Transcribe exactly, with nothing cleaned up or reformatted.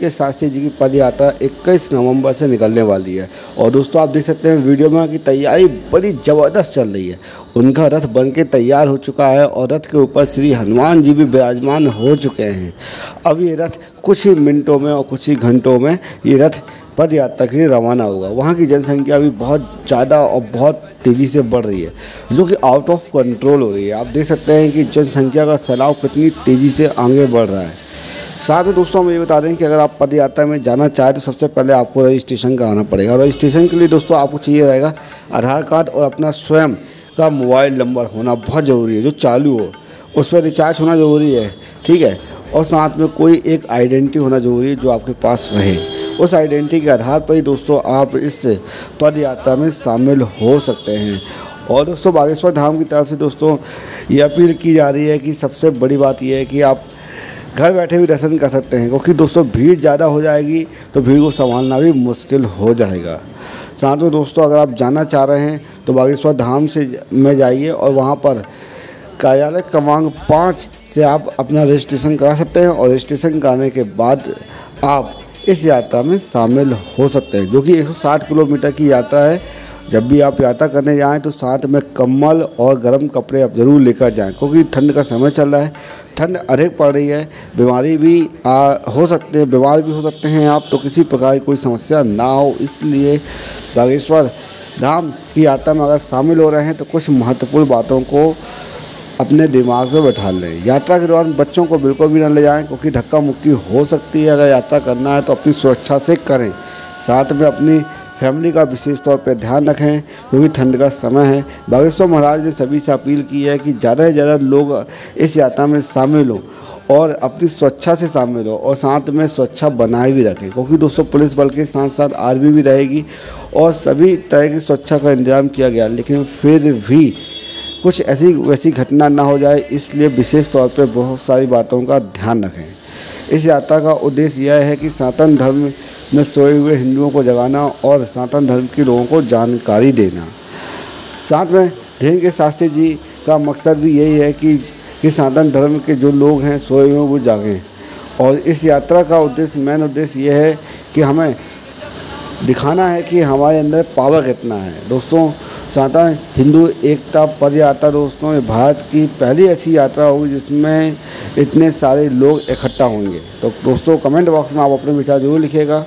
के शास्त्री जी की पद यात्रा इक्कीस नवंबर से निकलने वाली है। और दोस्तों आप देख सकते हैं वीडियो में कि तैयारी बड़ी ज़बरदस्त चल रही है। उनका रथ बन के तैयार हो चुका है और रथ के ऊपर श्री हनुमान जी भी विराजमान हो चुके हैं। अब ये रथ कुछ ही मिनटों में और कुछ ही घंटों में ये रथ पद यात्रा के लिए रवाना होगा। वहाँ की जनसंख्या भी बहुत ज़्यादा और बहुत तेज़ी से बढ़ रही है, जो कि आउट ऑफ कंट्रोल हो रही है। आप देख सकते हैं कि जनसंख्या का सैलाब कितनी तेज़ी से आगे बढ़ रहा है। साथ में दोस्तों हम ये बता रहे हैं कि अगर आप पद यात्रा में जाना चाहें तो सबसे पहले आपको रजिस्ट्रेशन कराना पड़ेगा। और रजिस्ट्रेशन के लिए दोस्तों आपको चाहिए रहेगा आधार कार्ड और अपना स्वयं का मोबाइल नंबर होना बहुत ज़रूरी है, जो चालू हो। उस पर रिचार्ज होना ज़रूरी है, ठीक है। और साथ में कोई एक आइडेंटिटी होना ज़रूरी है जो आपके पास रहे। उस आइडेंटिटी के आधार पर ही दोस्तों आप इस पद यात्रा में शामिल हो सकते हैं। और दोस्तों बागेश्वर धाम की तरफ से दोस्तों ये अपील की जा रही है कि सबसे बड़ी बात यह है कि आप घर बैठे भी दर्शन कर सकते हैं, क्योंकि दोस्तों भीड़ ज़्यादा हो जाएगी तो भीड़ को संभालना भी मुश्किल हो जाएगा। साथ में दोस्तों अगर आप जाना चाह रहे हैं तो बागेश्वर धाम से में जाइए और वहाँ पर कार्यालय क्रमांक पाँच से आप अपना रजिस्ट्रेशन करा सकते हैं। और रजिस्ट्रेशन कराने के बाद आप इस यात्रा में शामिल हो सकते हैं, जो कि एक सौ साठ किलोमीटर की यात्रा है। जब भी आप यात्रा करने जाएं तो साथ में कम्बल और गर्म कपड़े आप ज़रूर लेकर जाएं, क्योंकि ठंड का समय चल रहा है, ठंड अधिक पड़ रही है। बीमारी भी आ, हो सकते हैं बीमार भी हो सकते हैं आप, तो किसी प्रकार की कोई समस्या ना हो। इसलिए बागेश्वर धाम की यात्रा में अगर शामिल हो रहे हैं तो कुछ महत्वपूर्ण बातों को अपने दिमाग में बैठा लें। यात्रा के दौरान बच्चों को बिल्कुल भी न ले जाएं, क्योंकि धक्का मुक्की हो सकती है। अगर यात्रा करना है तो अपनी सुरक्षा से करें। साथ में अपनी फैमिली का विशेष तौर पर ध्यान रखें, क्योंकि ठंड का समय है। बागेश्वर महाराज ने सभी से अपील की है कि ज़्यादा से ज़्यादा लोग इस यात्रा में शामिल हों और अपनी सुरक्षा से शामिल हो। और साथ में सुरक्षा बनाए भी रखें, क्योंकि दोस्तों पुलिस बल के साथ साथ आर्मी भी रहेगी और सभी तरह की सुरक्षा का इंतजाम किया गया। लेकिन फिर भी कुछ ऐसी वैसी घटना ना हो जाए, इसलिए विशेष तौर पर बहुत सारी बातों का ध्यान रखें। इस यात्रा का उद्देश्य यह है कि सनातन धर्म में सोए हुए हिंदुओं को जगाना और सनातन धर्म के लोगों को जानकारी देना। साथ में धीरेन्द्र के शास्त्री जी का मकसद भी यही है कि, कि सनातन धर्म के जो लोग हैं सोए हुए वो जागें। और इस यात्रा का उद्देश्य मेन उद्देश्य यह है कि हमें दिखाना है कि हमारे अंदर पावर कितना है। दोस्तों सनातन हिंदू एकता पद यात्रा दोस्तों ये भारत की पहली ऐसी यात्रा होगी जिसमें इतने सारे लोग इकट्ठा होंगे। तो दोस्तों कमेंट बॉक्स में आप अपने विचार जरूर लिखिएगा।